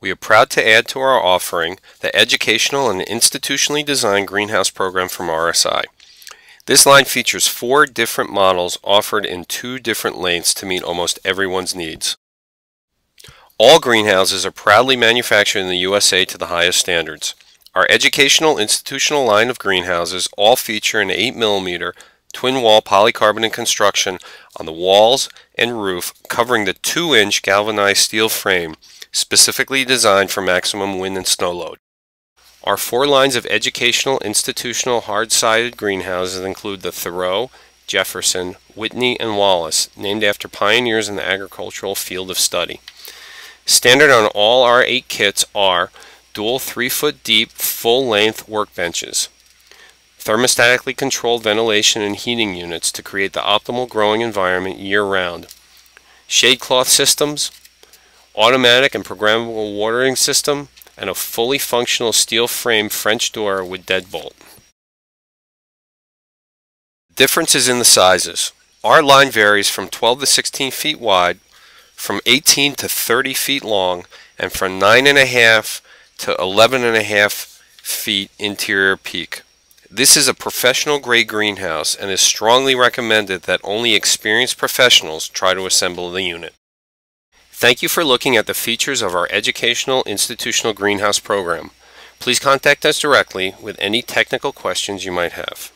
We are proud to add to our offering the educational and institutionally designed greenhouse program from RSI. This line features 4 different models offered in 2 different lengths to meet almost everyone's needs. All greenhouses are proudly manufactured in the USA to the highest standards. Our educational institutional line of greenhouses all feature an 8mm twin wall polycarbonate construction on the walls and roof, covering the 2-inch galvanized steel frame specifically designed for maximum wind and snow load. Our 4 lines of educational institutional hard-sided greenhouses include the Thoreau, Jefferson, Whitney, and Wallace, named after pioneers in the agricultural field of study. Standard on all our 8 kits are dual 3-foot deep full-length workbenches, thermostatically controlled ventilation and heating units to create the optimal growing environment year-round, shade cloth systems, automatic and programmable watering system, and a fully functional steel frame French door with deadbolt. Differences in the sizes. Our line varies from 12 to 16 feet wide, from 18 to 30 feet long, and from 9.5 to 11.5 feet interior peak. This is a professional grade greenhouse and is strongly recommended that only experienced professionals try to assemble the unit. Thank you for looking at the features of our Educational Institutional Greenhouse Program. Please contact us directly with any technical questions you might have.